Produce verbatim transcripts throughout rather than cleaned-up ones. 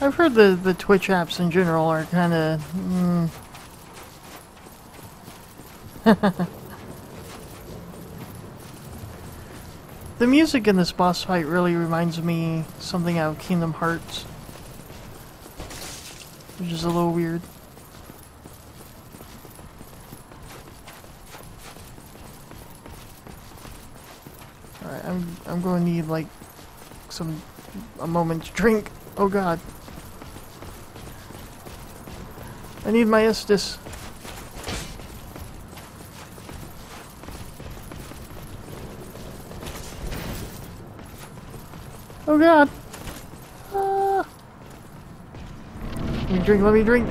I've heard the, the Twitch apps in general are kind of... Mm. The music in this boss fight really reminds me something out of Kingdom Hearts, which is a little weird. Alright, I'm, I'm going to need like some a moment to drink. Oh god. I need my Estus. Oh god. Ah. Let me drink, let me drink.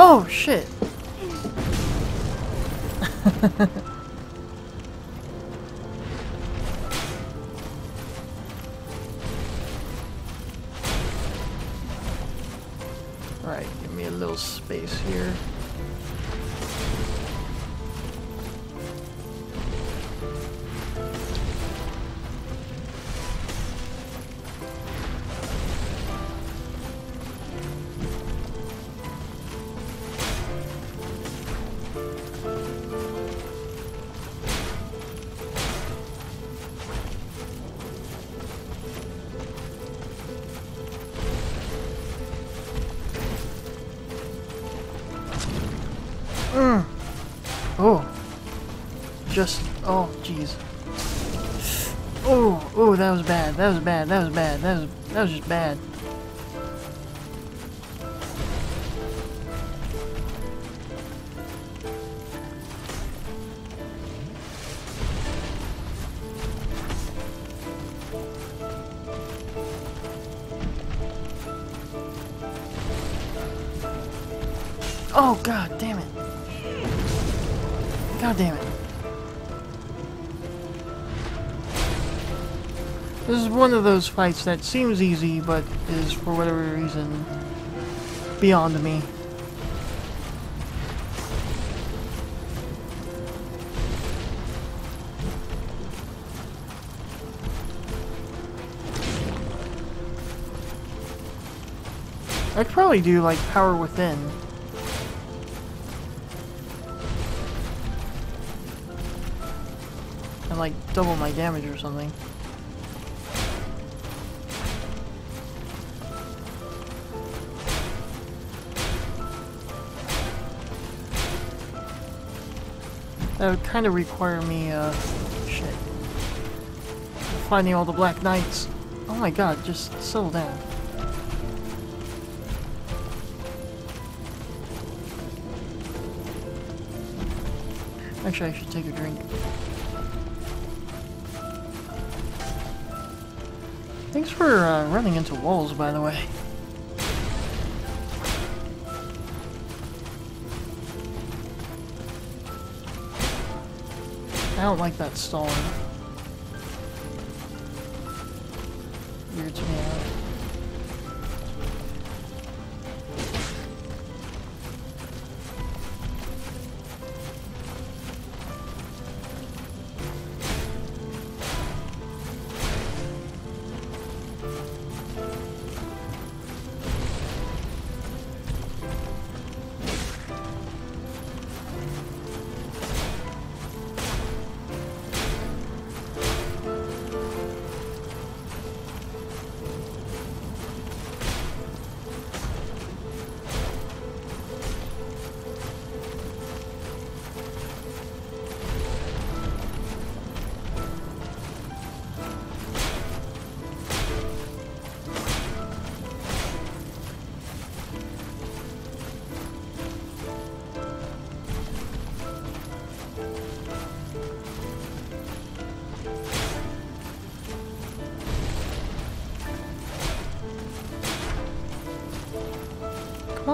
Oh shit. Alright, give me a little space here. Oh, just, oh, jeez. Oh, oh, that was bad, that was bad, that was bad, that was, that was just bad. Oh, god damn it. God damn it. This is one of those fights that seems easy, but is, for whatever reason, beyond me. I could probably do, like, Power Within. Like double my damage or something. That would kind of require me, uh, shit. Finding all the Black Knights. Oh my god, just settle down. Actually, I should take a drink. Thanks for uh, running into walls, by the way. I don't like that stalling. Weirds me out.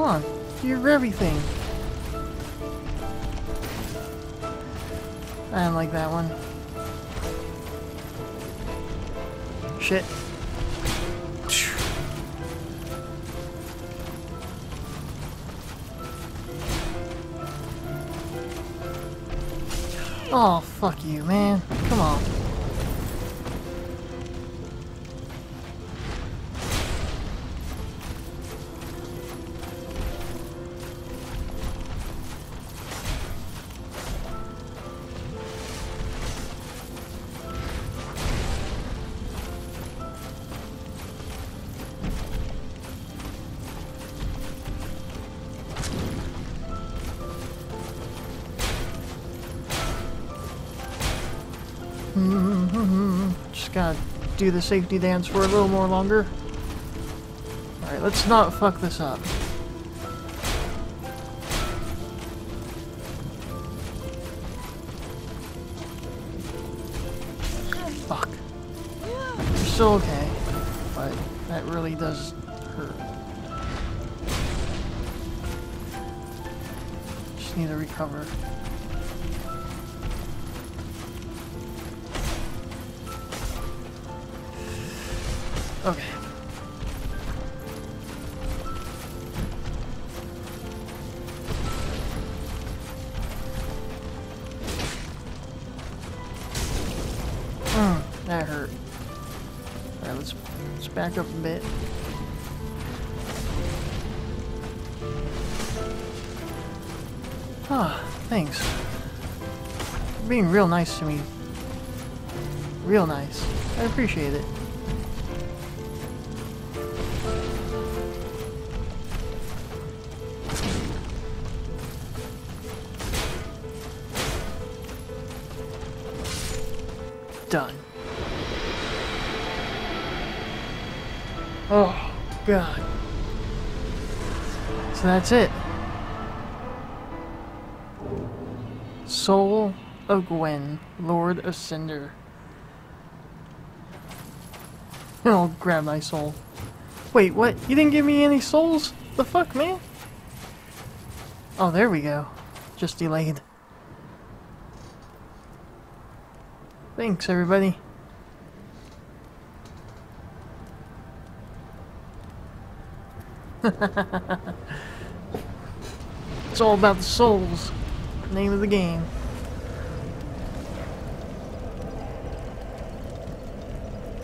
on. You're everything. I don't like that one. Shit. Oh, fuck you, man. Come on. Gotta do the safety dance for a little more longer. Alright, let's not fuck this up. Fuck. We're still okay, but that really does hurt. Just need to recover. Okay. Mm, that hurt. All right, let's let's back up a bit. Ah, thanks. You're being real nice to me. Real nice. I appreciate it. Done. Oh, God. So that's it. Soul of Gwen, Lord of Cinder. I'll grab my soul. Wait, what? You didn't give me any souls? The fuck, man? Oh, there we go. Just delayed. Thanks, everybody. It's all about the souls. Name of the game.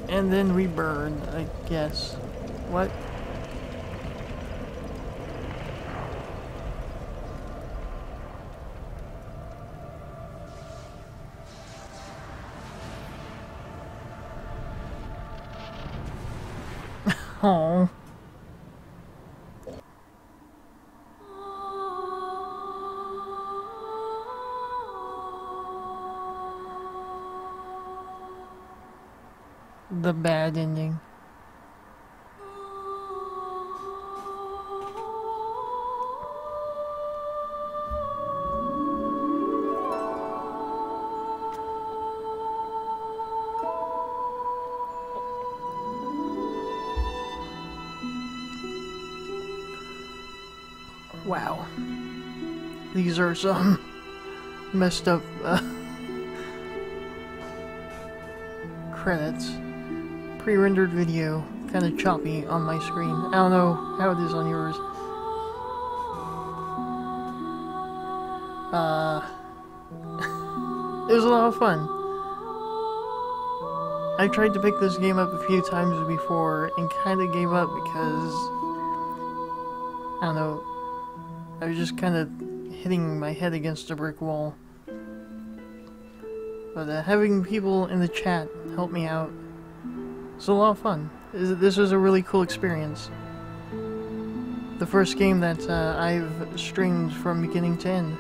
And then we burn, I guess. What? Oh. The bad ending. Wow, these are some messed up uh, credits. Pre-rendered video, kind of choppy on my screen. I don't know how it is on yours. Uh, it was a lot of fun. I tried to pick this game up a few times before and kind of gave up because, I don't know, I was just kind of hitting my head against a brick wall. But uh, having people in the chat help me out, it's a lot of fun. This was a really cool experience. The first game that uh, I've streamed from beginning to end.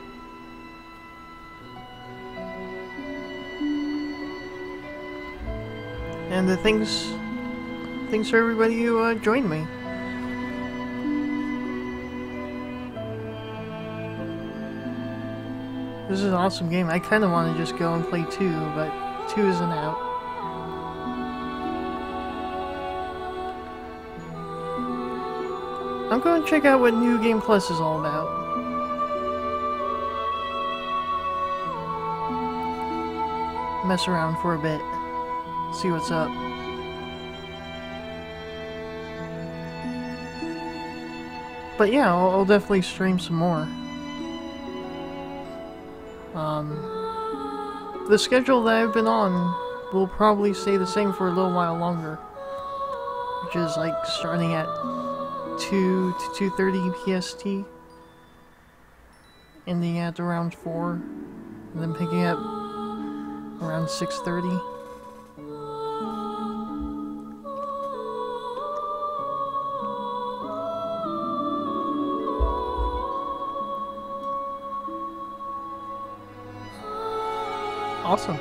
And uh, thanks, thanks for everybody who uh, joined me. This is an awesome game. I kind of want to just go and play two, but two isn't out. I'm going to check out what New Game Plus is all about. Mess around for a bit. See what's up. But yeah, I'll, I'll definitely stream some more. Um, the schedule that I've been on will probably stay the same for a little while longer, which is like starting at two to two thirty P S T, ending at around four, and then picking up around six thirty. Awesome.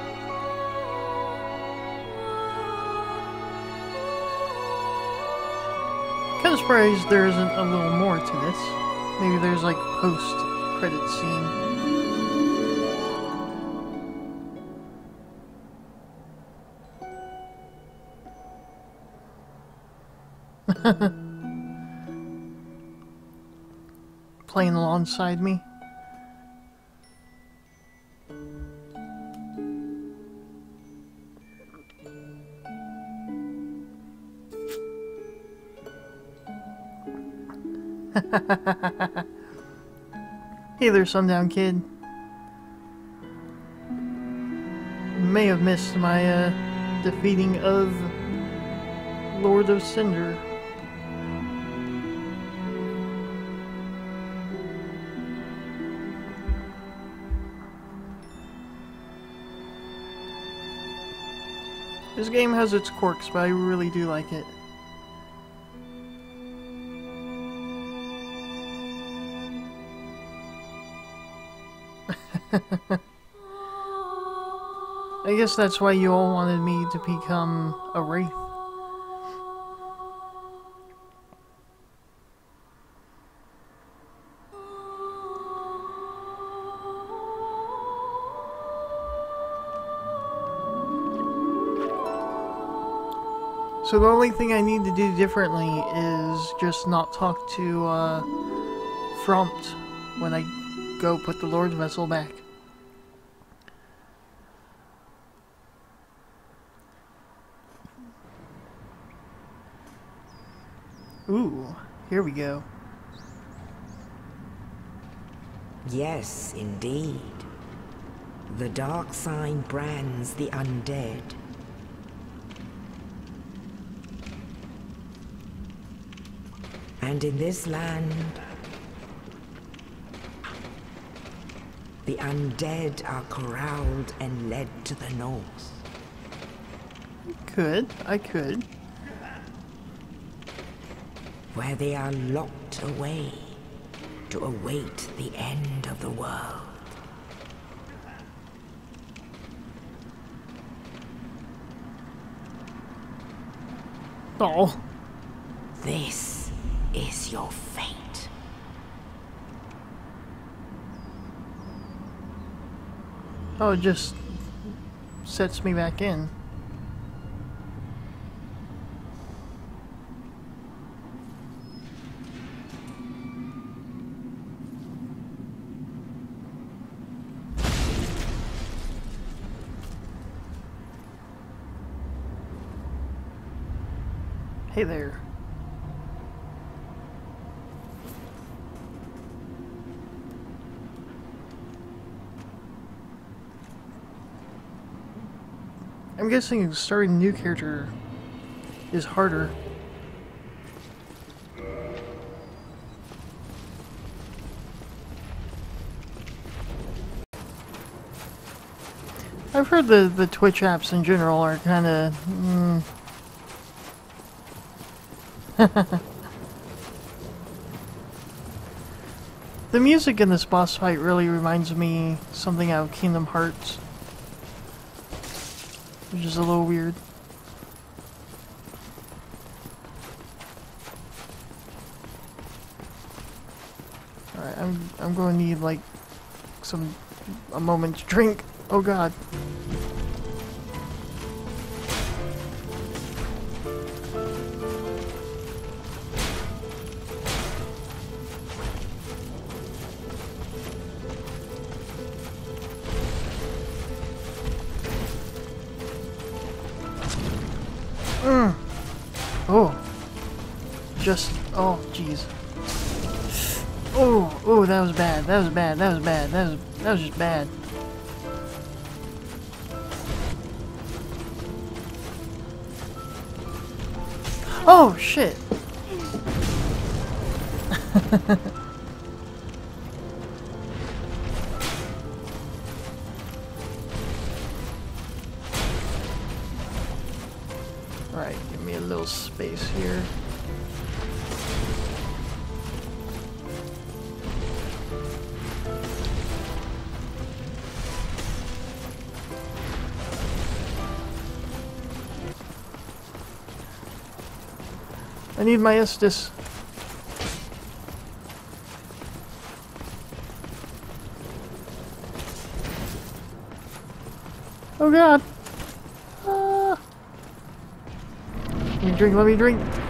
Kind of surprised there isn't a little more to this. Maybe there's like post-credit scene. Playing alongside me. Hey there, Sundown Kid. May have missed my uh, defeating of Lord of Cinder. This game has its quirks, but I really do like it. I guess that's why you all wanted me to become a wraith. So the only thing I need to do differently is just not talk to uh, Frampt when I go put the Lord's vessel back. Ooh, here we go. Yes, indeed. The dark sign brands the undead. And in this land, the undead are corralled and led to the north. Could, I could. Where they are locked away to await the end of the world. Oh. This is your fate. Oh, it just sets me back in. Hey there. I'm guessing starting a new character is harder. I've heard the, the Twitch apps in general are kind of... Mm. The music in this boss fight really reminds me something out of Kingdom Hearts. Which is a little weird. Alright, I'm I'm gonna need like some a moment to drink. Oh god. Mm. Oh. Just. Oh, jeez. Oh, oh, that was bad. That was bad. That was bad. That was. That was just bad. Oh shit. Alright, give me a little space here. I need my Estus. Oh god! Ah. Let me drink, let me drink!